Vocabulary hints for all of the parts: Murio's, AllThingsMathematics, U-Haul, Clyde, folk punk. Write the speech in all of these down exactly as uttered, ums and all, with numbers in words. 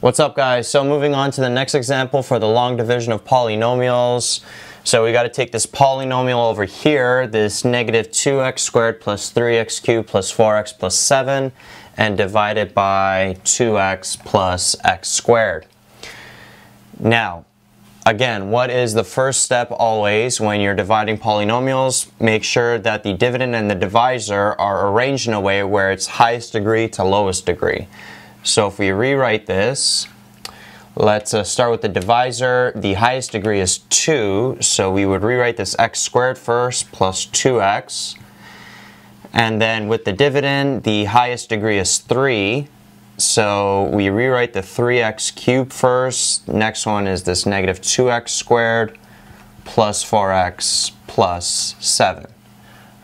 What's up, guys? So moving on to the next example for the long division of polynomials. So we got to take this polynomial over here, this negative two x squared plus three x cubed plus four x plus seven, and divide it by two x plus x squared. Now, again, what is the first step always when you're dividing polynomials? Make sure that the dividend and the divisor are arranged in a way where it's highest degree to lowest degree. So if we rewrite this, let's uh, start with the divisor. The highest degree is two, so we would rewrite this x squared first plus two x. And then with the dividend, the highest degree is three, so we rewrite the three x cubed first. Next one is this negative two x squared plus four x plus seven.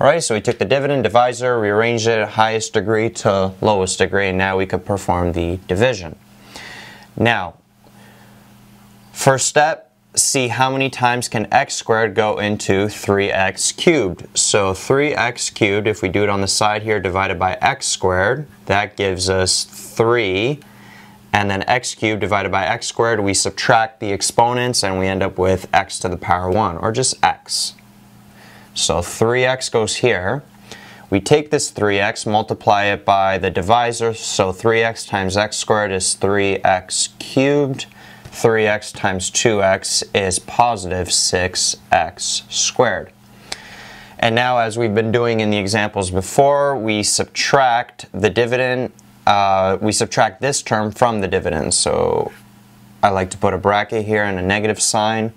Alright, so we took the dividend, divisor, rearranged it highest degree to lowest degree, and now we could perform the division. Now, first step, see how many times can x squared go into three x cubed. So three x cubed, if we do it on the side here, divided by x squared, that gives us three. And then x cubed divided by x squared, we subtract the exponents, and we end up with x to the power one, or just x. So three x goes here. We take this three x, multiply it by the divisor, so three x times x squared is three x cubed. three x times two x is positive six x squared. And now, as we've been doing in the examples before, we subtract the dividend, uh, we subtract this term from the dividend. So I like to put a bracket here and a negative sign.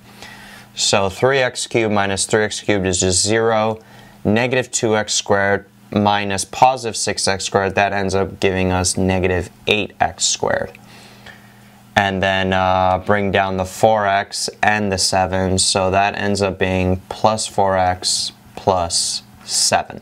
So three x cubed minus three x cubed is just zero. Negative two x squared minus positive six x squared, that ends up giving us negative eight x squared. And then uh, bring down the four x and the seven, so that ends up being plus four x plus seven.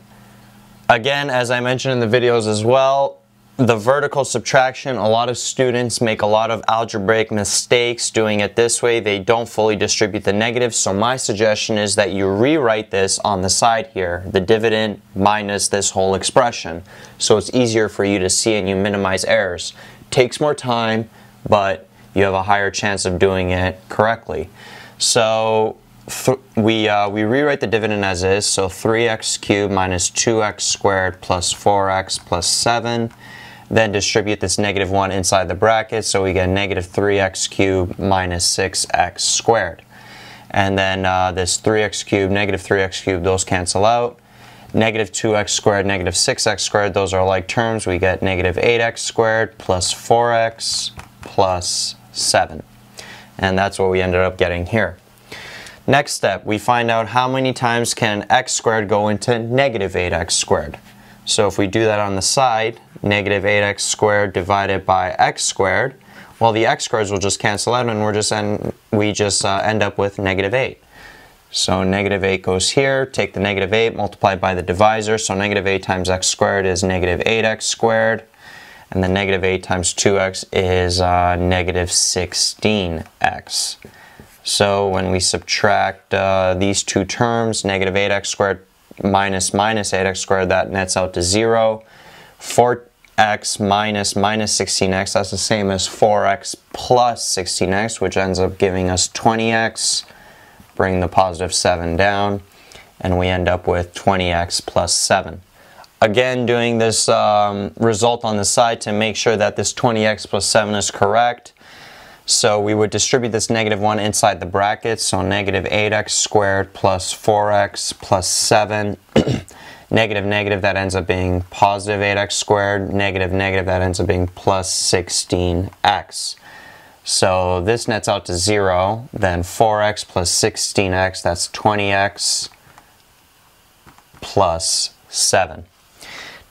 Again, as I mentioned in the videos as well, the vertical subtraction, a lot of students make a lot of algebraic mistakes doing it this way. They don't fully distribute the negatives, so my suggestion is that you rewrite this on the side here, the dividend minus this whole expression, so it's easier for you to see and you minimize errors. Takes more time, but you have a higher chance of doing it correctly. So th we, uh, we rewrite the dividend as is, so three x cubed minus two x squared plus four x plus seven. Then distribute this negative one inside the bracket, so we get negative three x cubed minus six x squared. And then uh, this three x cubed, negative three x cubed, those cancel out. Negative two x squared, negative six x squared, those are like terms. We get negative eight x squared plus four x plus seven. And that's what we ended up getting here. Next step, we find out how many times can x squared go into negative eight x squared. So if we do that on the side, negative eight x squared divided by x squared, well, the x squareds will just cancel out, and we're just en we just uh, end up with negative eight. So negative eight goes here, take the negative eight, multiply by the divisor, so negative eight times x squared is negative eight x squared, and the negative eight times two x is uh, negative sixteen x. So when we subtract uh, these two terms, negative eight x squared minus minus eight x squared, that nets out to zero. four x minus minus sixteen x, that's the same as four x plus sixteen x, which ends up giving us twenty x. Bring the positive seven down, and we end up with twenty x plus seven. Again, doing this um, result on the side to make sure that this twenty x plus seven is correct. So we would distribute this negative one inside the bracket, so negative eight x squared plus four x plus seven. Negative, negative, that ends up being positive eight x squared. Negative, negative, that ends up being plus sixteen x. So this nets out to zero. Then four x plus sixteen x, that's twenty x plus seven.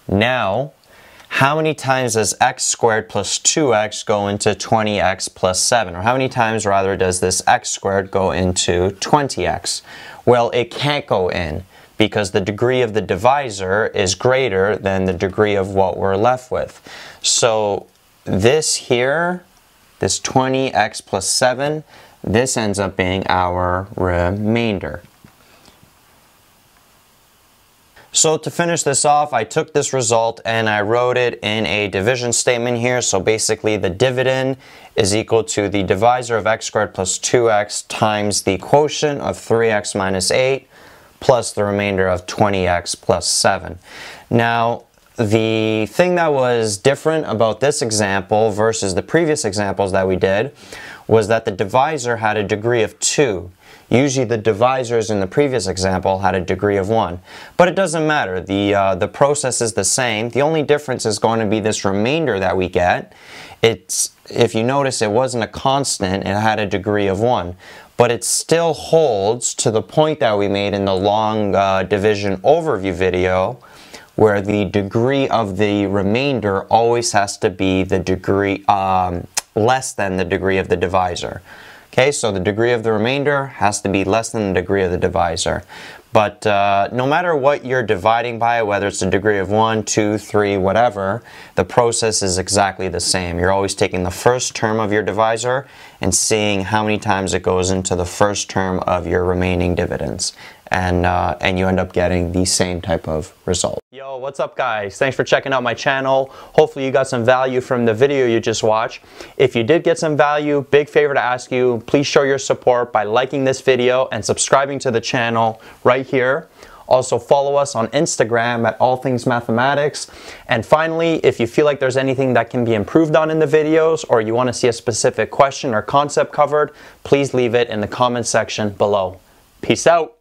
Now, how many times does x squared plus two x go into twenty x plus seven? Or how many times, rather, does this x squared go into twenty x? Well, it can't go in, because the degree of the divisor is greater than the degree of what we're left with. So this here, this twenty x plus seven, this ends up being our remainder. So to finish this off, I took this result and I wrote it in a division statement here. So basically the dividend is equal to the divisor of x squared plus two x times the quotient of three x minus eight plus the remainder of twenty x plus seven. Now, the thing that was different about this example versus the previous examples that we did was that the divisor had a degree of two. Usually the divisors in the previous example had a degree of one. But it doesn't matter. The, uh, the process is the same. The only difference is going to be this remainder that we get. It's, if you notice, it wasn't a constant. It had a degree of one. But it still holds to the point that we made in the long uh, division overview video, where the degree of the remainder always has to be the degree um, less than the degree of the divisor. Okay, so the degree of the remainder has to be less than the degree of the divisor. But uh, no matter what you're dividing by, whether it's a degree of one, two, three, whatever, the process is exactly the same. You're always taking the first term of your divisor and seeing how many times it goes into the first term of your remaining dividends. And, uh, and you end up getting the same type of result. Yo, what's up guys? Thanks for checking out my channel. Hopefully you got some value from the video you just watched. If you did get some value, big favor to ask you, please show your support by liking this video and subscribing to the channel right here. Also follow us on Instagram at AllThingsMathematics. And finally, if you feel like there's anything that can be improved on in the videos or you want to see a specific question or concept covered, please leave it in the comment section below. Peace out.